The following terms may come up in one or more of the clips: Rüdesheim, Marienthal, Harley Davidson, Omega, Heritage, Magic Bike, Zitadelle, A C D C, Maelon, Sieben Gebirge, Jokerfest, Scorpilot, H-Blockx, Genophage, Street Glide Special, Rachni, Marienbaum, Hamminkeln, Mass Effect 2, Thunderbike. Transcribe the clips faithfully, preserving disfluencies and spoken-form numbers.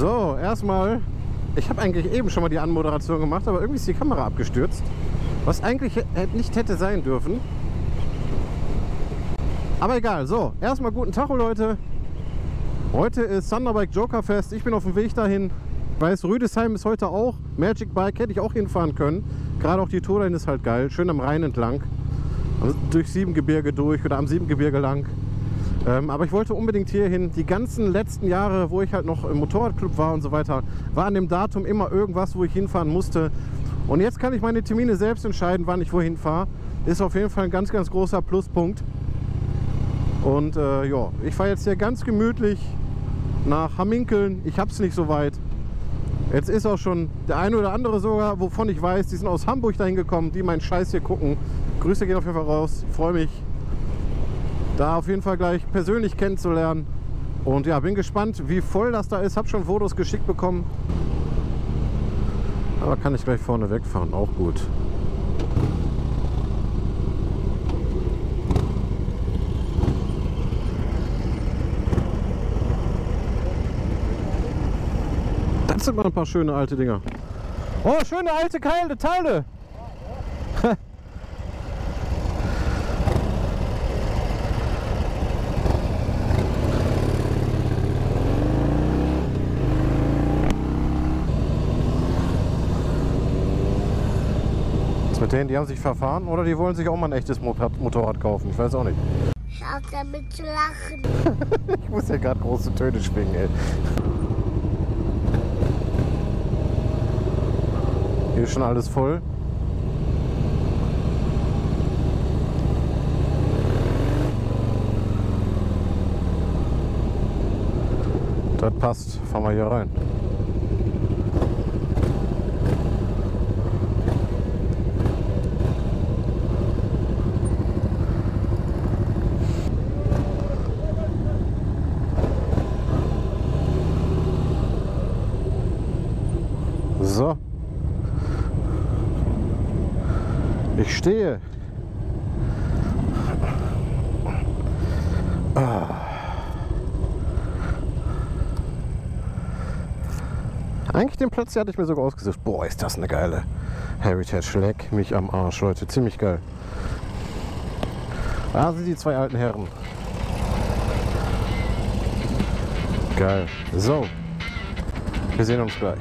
So, erstmal, ich habe eigentlich eben schon mal die Anmoderation gemacht, aber irgendwie ist die Kamera abgestürzt, was eigentlich nicht hätte sein dürfen. Aber egal, so, erstmal guten Tag, Leute. Heute ist Thunderbike Jokerfest, ich bin auf dem Weg dahin. Ich weiß, Rüdesheim ist heute auch, Magic Bike hätte ich auch hinfahren können. Gerade auch die Tourline ist halt geil, schön am Rhein entlang, durch Sieben Gebirge durch oder am Sieben Gebirge lang. Ähm, aber ich wollte unbedingt hier hin. Die ganzen letzten Jahre, wo ich halt noch im Motorradclub war und so weiter, war an dem Datum immer irgendwas, wo ich hinfahren musste. Und jetzt kann ich meine Termine selbst entscheiden, wann ich wohin fahre. Ist auf jeden Fall ein ganz, ganz großer Pluspunkt. Und äh, ja, ich fahre jetzt hier ganz gemütlich nach Hamminkeln. Ich hab's nicht so weit. Jetzt ist auch schon der eine oder andere sogar, wovon ich weiß, die sind aus Hamburg dahin gekommen, die meinen Scheiß hier gucken. Grüße gehen auf jeden Fall raus. Ich freue mich, da auf jeden Fall gleich persönlich kennenzulernen. Und ja, bin gespannt, wie voll das da ist. Hab schon Fotos geschickt bekommen. Aber kann ich gleich vorne wegfahren, auch gut. Das sind mal ein paar schöne alte Dinger. Oh, schöne alte Keile, Teile! Mit denen, die haben sich verfahren oder die wollen sich auch mal ein echtes Motorrad kaufen. Ich weiß auch nicht. Schaut damit zu lachen. Ich muss ja gerade große Töne schwingen, ey. Hier ist schon alles voll. Das passt. Fahren wir hier rein. So, ich stehe. Ah. Eigentlich den Platz hier hatte ich mir sogar ausgesucht. Boah, ist das eine geile Heritage, leck mich am Arsch, Leute, ziemlich geil. Da sind die zwei alten Herren. Geil. So, wir sehen uns gleich.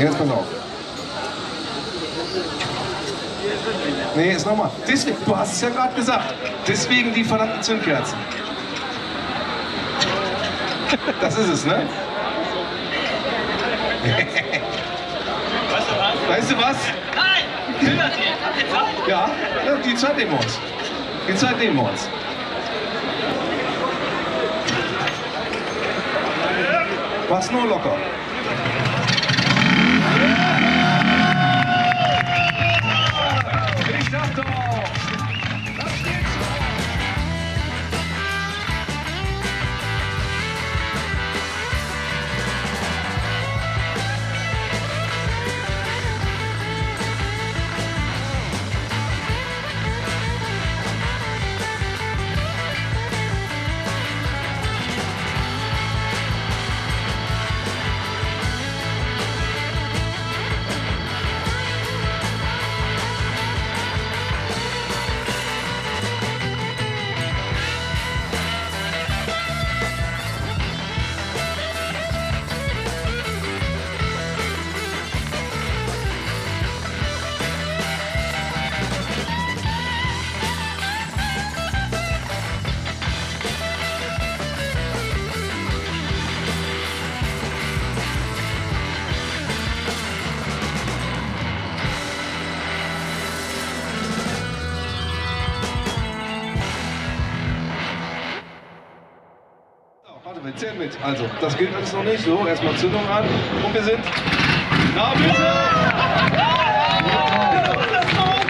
Jetzt pass auf. Nee, jetzt nochmal. Du hast es ja gerade gesagt. Deswegen die verdammten Zündkerzen. Das ist es, ne? Weißt du was? Nein! Ja, die Zeit nehmen wir uns. Die Zeit nehmen wir uns. Mach's nur locker. Ich dachte auch. Zählt mit. Also, das gilt alles noch nicht. So, erstmal Zündung an. Und wir sind. Na, bitte! Ja, das Mann!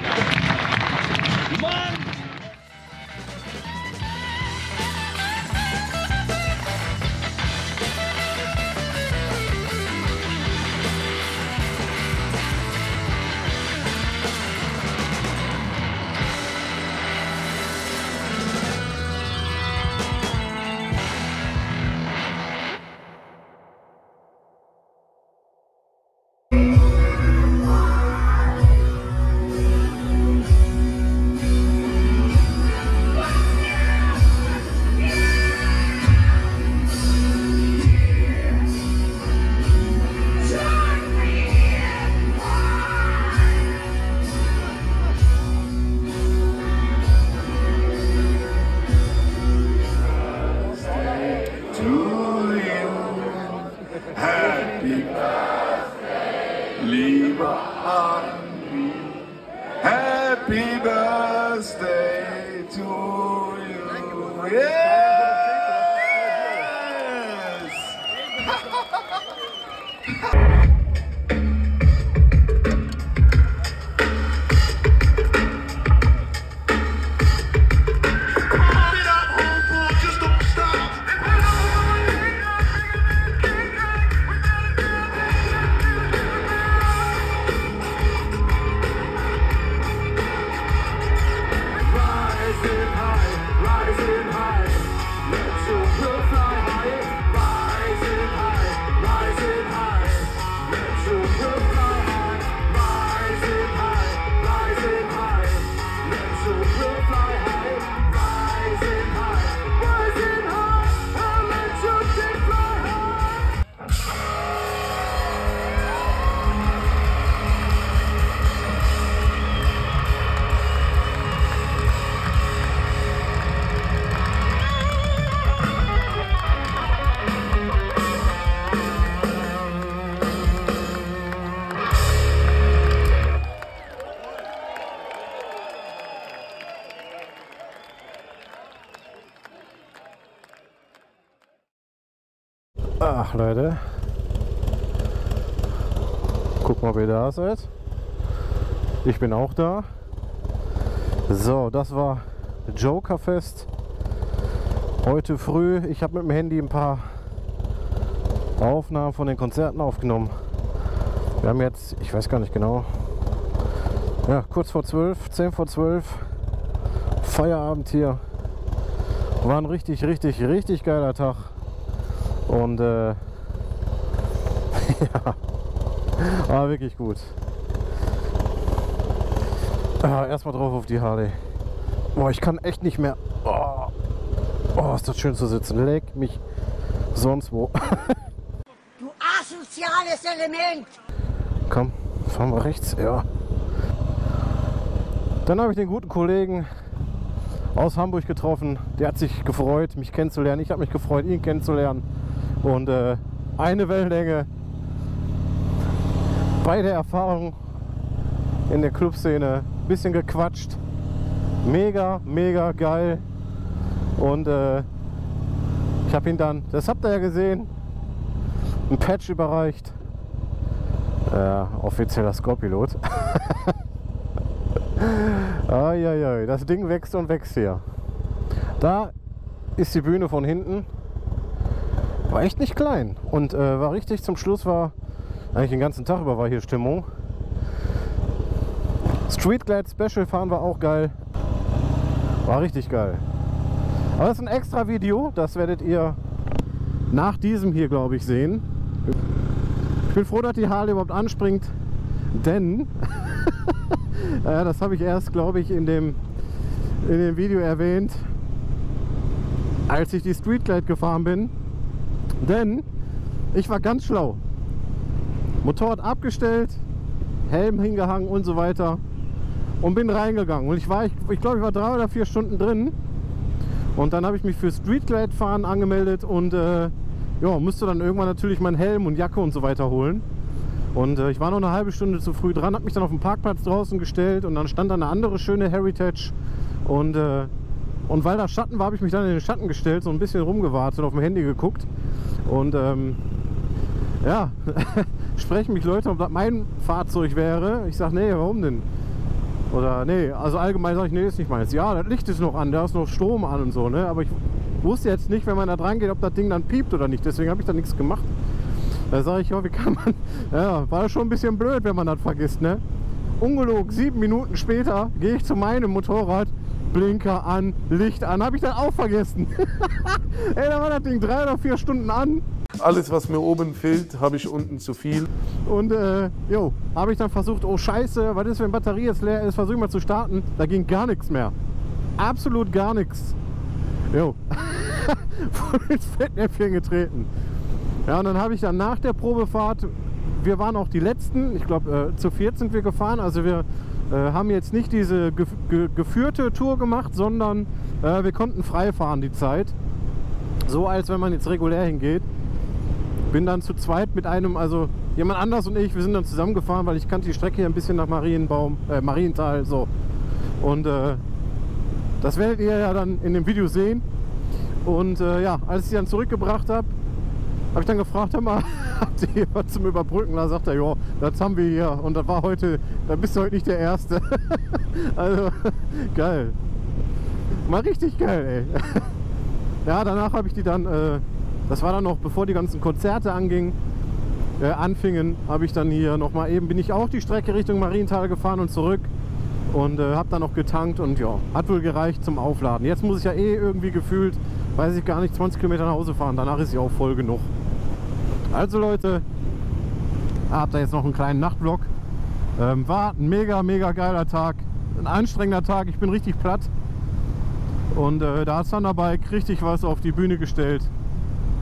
Ach Leute, guck mal, ob ihr da seid. Ich bin auch da. So, das war Jokerfest heute früh. Ich habe mit dem Handy ein paar Aufnahmen von den Konzerten aufgenommen. Wir haben jetzt, ich weiß gar nicht genau, ja, kurz vor zwölf, zehn vor zwölf, Feierabend hier. War ein richtig, richtig, richtig geiler Tag. Und äh, ja, war wirklich gut. Ah, erstmal drauf auf die Harley. Boah, ich kann echt nicht mehr. Oh, oh, ist das schön zu sitzen. Leck mich sonst wo. Du asoziales Element! Komm, fahren wir rechts, ja. Dann habe ich den guten Kollegen aus Hamburg getroffen. Der hat sich gefreut, mich kennenzulernen. Ich habe mich gefreut, ihn kennenzulernen. Und äh, eine Wellenlänge. Beide Erfahrungen in der Clubszene. Bisschen gequatscht. Mega, mega geil. Und äh, ich habe ihn dann, das habt ihr ja gesehen, ein Patch überreicht. Äh, offizieller Scorpilot. Eieiei, das Ding wächst und wächst hier. Da ist die Bühne von hinten. War echt nicht klein. Und äh, war richtig, zum Schluss war, eigentlich den ganzen Tag über war hier Stimmung. Street Glide Special fahren war auch geil. War richtig geil. Aber das ist ein extra Video, das werdet ihr nach diesem hier, glaube ich, sehen. Ich bin froh, dass die Harley überhaupt anspringt, denn ja, das habe ich erst, glaube ich, in dem, in dem Video erwähnt, als ich die Street Glide gefahren bin. Denn ich war ganz schlau. Motorrad abgestellt, Helm hingehangen und so weiter und bin reingegangen. Und ich war, ich, ich glaube, ich war drei oder vier Stunden drin. Und dann habe ich mich für Street Glide fahren angemeldet und äh, ja, musste dann irgendwann natürlich meinen Helm und Jacke und so weiter holen. Und äh, ich war noch eine halbe Stunde zu früh dran, habe mich dann auf den Parkplatz draußen gestellt und dann stand da eine andere schöne Heritage. Und, äh, und weil da Schatten war, habe ich mich dann in den Schatten gestellt, so ein bisschen rumgewartet und auf dem Handy geguckt. Und ähm, ja, sprechen mich Leute, ob das mein Fahrzeug wäre. Ich sage, nee, warum denn? Oder nee, also allgemein sage ich, nee, ist nicht meins. Ja, das Licht ist noch an, da ist noch Strom an und so, ne? Aber ich wusste jetzt nicht, wenn man da dran geht, ob das Ding dann piept oder nicht. Deswegen habe ich da nichts gemacht. Da sage ich, ja, wie kann man... Ja, war schon ein bisschen blöd, wenn man das vergisst, ne? Ungelogen, sieben Minuten später gehe ich zu meinem Motorrad, Blinker an, Licht an. Habe ich dann auch vergessen. Ey, da war das Ding drei oder vier Stunden an. Alles, was mir oben fehlt, habe ich unten zu viel. Und äh, jo, habe ich dann versucht, oh scheiße, was ist, wenn die Batterie jetzt leer ist, versuche ich mal zu starten. Da ging gar nichts mehr. Absolut gar nichts. Jo, voll ins Fettnäpfchen getreten. Ja, und dann habe ich dann nach der Probefahrt, wir waren auch die Letzten, ich glaube, äh, zu viert sind wir gefahren. Also wir äh, haben jetzt nicht diese gef ge geführte Tour gemacht, sondern äh, wir konnten frei fahren die Zeit. So, als wenn man jetzt regulär hingeht. Bin dann zu zweit mit einem, also jemand anders und ich, wir sind dann zusammengefahren, weil ich kannte die Strecke hier ein bisschen nach Marienbaum, äh, Marienthal, so. Und äh, das werdet ihr ja dann in dem Video sehen. Und äh, ja, als ich sie dann zurückgebracht habe, habe ich dann gefragt, hör mal, habt ihr hier was zum Überbrücken? Da sagt er, ja, das haben wir hier. Und das war heute, da bist du heute nicht der Erste. Also, geil. Mal richtig geil, ey. Ja, danach habe ich die dann... Äh, Das war dann noch, bevor die ganzen Konzerte angingen, äh, anfingen, habe ich dann hier nochmal eben, bin ich auch die Strecke Richtung Marienthal gefahren und zurück und äh, habe dann noch getankt und ja, hat wohl gereicht zum Aufladen. Jetzt muss ich ja eh irgendwie gefühlt, weiß ich gar nicht, zwanzig Kilometer nach Hause fahren, danach ist sie auch voll genug. Also Leute, habt ihr jetzt noch einen kleinen Nachtblock. Ähm, war ein mega, mega geiler Tag, ein anstrengender Tag, ich bin richtig platt und äh, da hat Thunderbike richtig was auf die Bühne gestellt.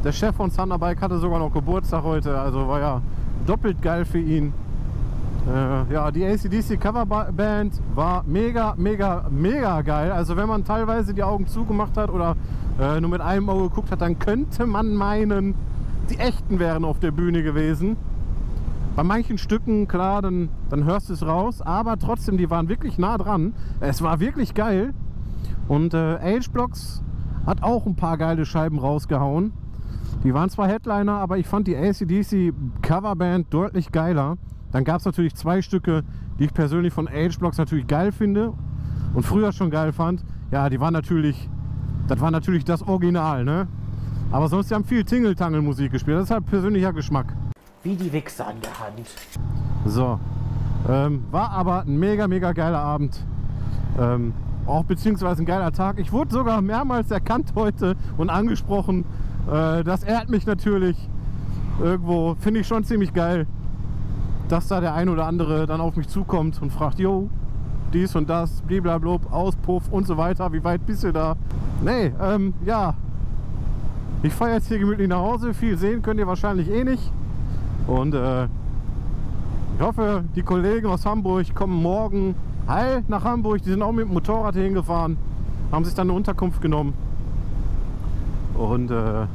Der Chef von Thunderbike hatte sogar noch Geburtstag heute, also war ja doppelt geil für ihn. Äh, ja, die A C D C Coverband war mega, mega, mega geil. Also wenn man teilweise die Augen zugemacht hat oder äh, nur mit einem Auge geguckt hat, dann könnte man meinen, die Echten wären auf der Bühne gewesen. Bei manchen Stücken, klar, dann, dann hörst du es raus, aber trotzdem, die waren wirklich nah dran. Es war wirklich geil. Und äh, H-Blockx hat auch ein paar geile Scheiben rausgehauen. Die waren zwar Headliner, aber ich fand die A C D C Coverband deutlich geiler. Dann gab es natürlich zwei Stücke, die ich persönlich von H-Blockx natürlich geil finde und früher schon geil fand. Ja, die waren natürlich, das war natürlich das Original, ne? Aber sonst, die haben viel Tingle-Tangle-Musik gespielt. Das ist halt persönlicher Geschmack. Wie die Wichse an der Hand. So, ähm, war aber ein mega, mega geiler Abend. Ähm, auch beziehungsweise ein geiler Tag. Ich wurde sogar mehrmals erkannt heute und angesprochen. Das ehrt mich natürlich irgendwo, finde ich schon ziemlich geil, dass da der ein oder andere dann auf mich zukommt und fragt, jo, dies und das, bliblablub, Auspuff und so weiter, wie weit bist du da? Nee, ähm, ja, ich fahre jetzt hier gemütlich nach Hause, viel sehen könnt ihr wahrscheinlich eh nicht und äh, Ich hoffe, die Kollegen aus Hamburg kommen morgen heil nach Hamburg. Die sind auch mit dem Motorrad hier hingefahren, haben sich dann eine Unterkunft genommen. Und äh,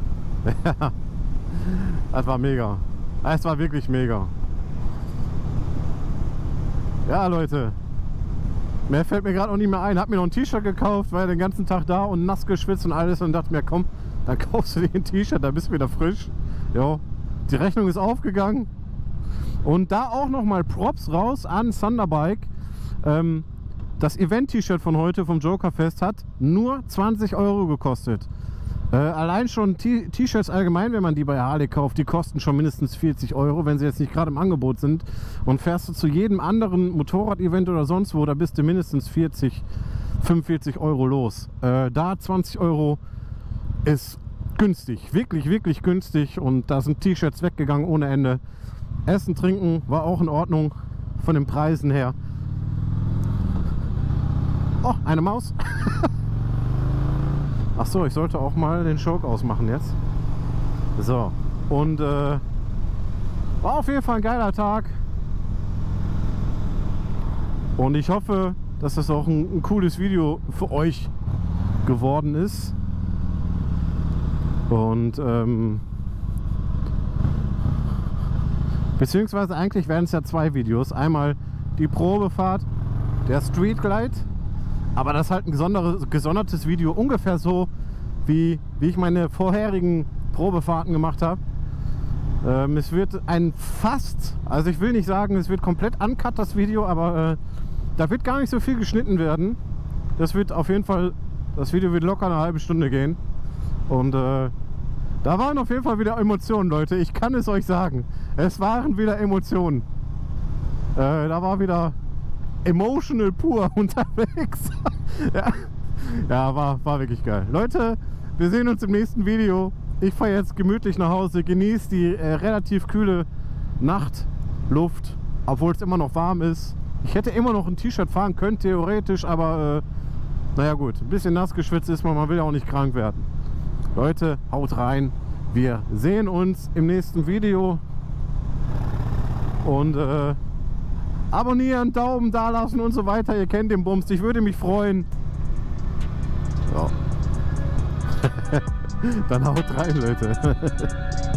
das war mega. Es war wirklich mega. Ja, Leute. Mehr fällt mir gerade noch nicht mehr ein. Hab mir noch ein T-Shirt gekauft, war ja den ganzen Tag da und nass geschwitzt und alles und dachte mir, komm, dann kaufst du dir ein T-Shirt, dann bist du wieder frisch. Jo, die Rechnung ist aufgegangen. Und da auch nochmal Props raus an Thunderbike. Ähm, das Event-T-Shirt von heute vom Jokerfest hat nur zwanzig Euro gekostet. Äh, allein schon T-Shirts allgemein, wenn man die bei Harley kauft, die kosten schon mindestens vierzig Euro, wenn sie jetzt nicht gerade im Angebot sind. Und fährst du zu jedem anderen Motorrad-Event oder sonst wo, da bist du mindestens vierzig, fünfundvierzig Euro los. Äh, da zwanzig Euro ist günstig, wirklich, wirklich günstig. Und da sind T-Shirts weggegangen ohne Ende. Essen, Trinken war auch in Ordnung von den Preisen her. Oh, eine Maus. Ach so, ich sollte auch mal den Choke ausmachen jetzt. So, und äh, war auf jeden Fall ein geiler Tag. Und ich hoffe, dass das auch ein, ein cooles Video für euch geworden ist. Und ähm, beziehungsweise eigentlich wären es ja zwei Videos. Einmal die Probefahrt der Street Glide. Aber das ist halt ein gesonderes, gesondertes Video, ungefähr so, wie, wie ich meine vorherigen Probefahrten gemacht habe. Ähm, es wird ein fast, also ich will nicht sagen, es wird komplett uncut, das Video, aber äh, da wird gar nicht so viel geschnitten werden. Das wird auf jeden Fall, das Video wird locker eine halbe Stunde gehen. Und äh, da waren auf jeden Fall wieder Emotionen, Leute. Ich kann es euch sagen. Es waren wieder Emotionen. Äh, da war wieder... emotional pur unterwegs. Ja, ja, war, war wirklich geil. Leute, wir sehen uns im nächsten Video. Ich fahre jetzt gemütlich nach Hause, genieße die äh, relativ kühle Nachtluft, obwohl es immer noch warm ist. Ich hätte immer noch ein T-Shirt fahren können, theoretisch, aber äh, naja gut, ein bisschen nass geschwitzt ist man, man will ja auch nicht krank werden. Leute, haut rein. Wir sehen uns im nächsten Video. Und äh, abonnieren, Daumen da lassen und so weiter. Ihr kennt den Bums. Ich würde mich freuen. Ja. Dann haut rein, Leute.